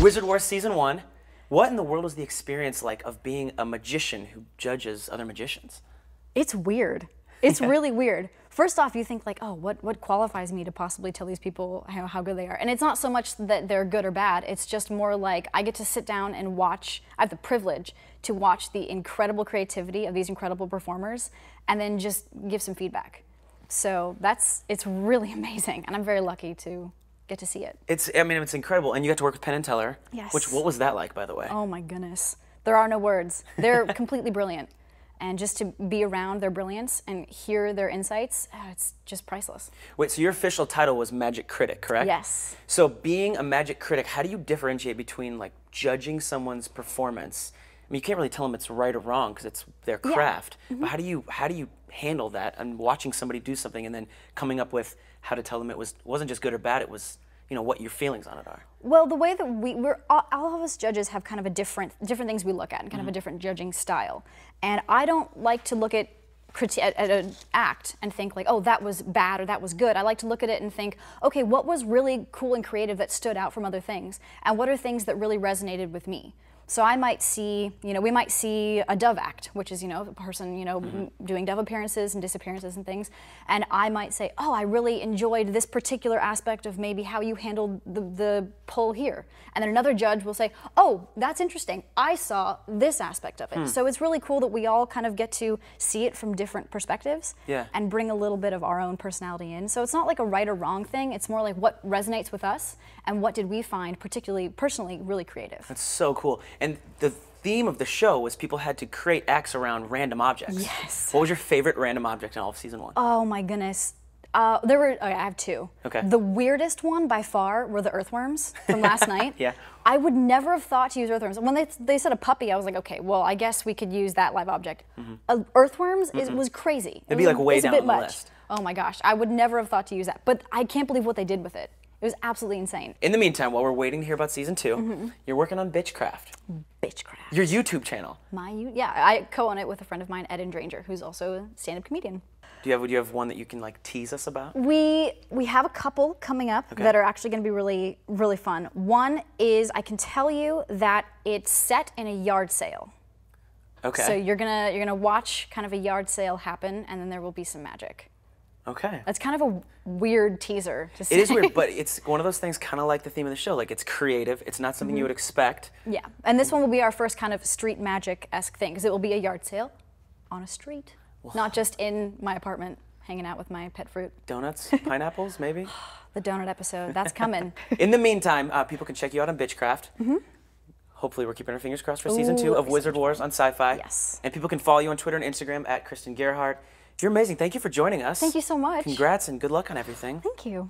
Wizard Wars Season 1. What in the world is the experience like of being a magician who judges other magicians? It's weird. It's really weird. First off, you think like, oh, what qualifies me to possibly tell these people how good they are? And it's not so much that they're good or bad. It's just more like I get to sit down and watch. I have the privilege to watch the incredible creativity of these incredible performers and then just give some feedback. So it's really amazing. And I'm very lucky to get to see it. I mean, it's incredible. And you got to work with Penn & Teller. Yes. What was that like, by the way? Oh, my goodness. There are no words. They're completely brilliant. And just to be around their brilliance and hear their insights, it's just priceless. Wait, so your official title was Magic Critic, correct? Yes. So being a Magic Critic, how do you differentiate between like judging someone's performance? I mean, you can't really tell them it's right or wrong because it's their craft. Yeah. Mm-hmm. But how do you handle that and watching somebody do something and then coming up with how to tell them it wasn't just good or bad, it was, you know, what your feelings on it are? Well, the way that all of us judges have kind of a different things we look at and kind of a different judging style. And I don't like to look at an act and think like, oh, that was bad or that was good. I like to look at it and think, okay, what was really cool and creative that stood out from other things? And what are things that really resonated with me? So I might see, we might see a dove act, which is, a person, doing dove appearances and disappearances and things. And I might say, oh, I really enjoyed this particular aspect of maybe how you handled the pull here. And then another judge will say, oh, that's interesting. I saw this aspect of it. So it's really cool that we all kind of get to see it from different perspectives and bring a little bit of our own personality in. So it's not like a right or wrong thing. It's more like what resonates with us and what did we find particularly, personally, really creative. That's so cool. And the theme of the show was people had to create acts around random objects. Yes. What was your favorite random object in all of Season 1? Oh my goodness. There were, I have two. Okay. The weirdest one by far were the earthworms from last night. Yeah. I would never have thought to use earthworms. When they said a puppy, I was like, okay, well, I guess we could use that live object. Earthworms was crazy. It'd be like way down on the list. Oh my gosh. I would never have thought to use that. But I can't believe what they did with it. It was absolutely insane. In the meantime, while we're waiting to hear about Season 2, you're working on Bitchkraft. Bitchkraft. Your YouTube channel. Yeah, I co-own it with a friend of mine, Eden Dranger, who's also a stand-up comedian. Would you have one that you can like tease us about? We have a couple coming up that are actually going to be really, really fun. One is, I can tell you that it's set in a yard sale. Okay. So you're gonna watch kind of a yard sale happen, and then there will be some magic. Okay. That's kind of a weird teaser to say. It is weird, but it's one of those things kind of like the theme of the show. Like, it's creative. It's not something you would expect. Yeah. And this one will be our first kind of street magic-esque thing, because it will be a yard sale on a street, not just in my apartment hanging out with my pet fruit. Donuts? Pineapples, maybe? The donut episode. That's coming. In the meantime, people can check you out on Bitchkraft. Hopefully we're keeping our fingers crossed for Season 2 of Wizard Wars on Sci-Fi. Yes. And people can follow you on Twitter and Instagram at Christen Gerhart. You're amazing. Thank you for joining us. Thank you so much. Congrats and good luck on everything. Thank you.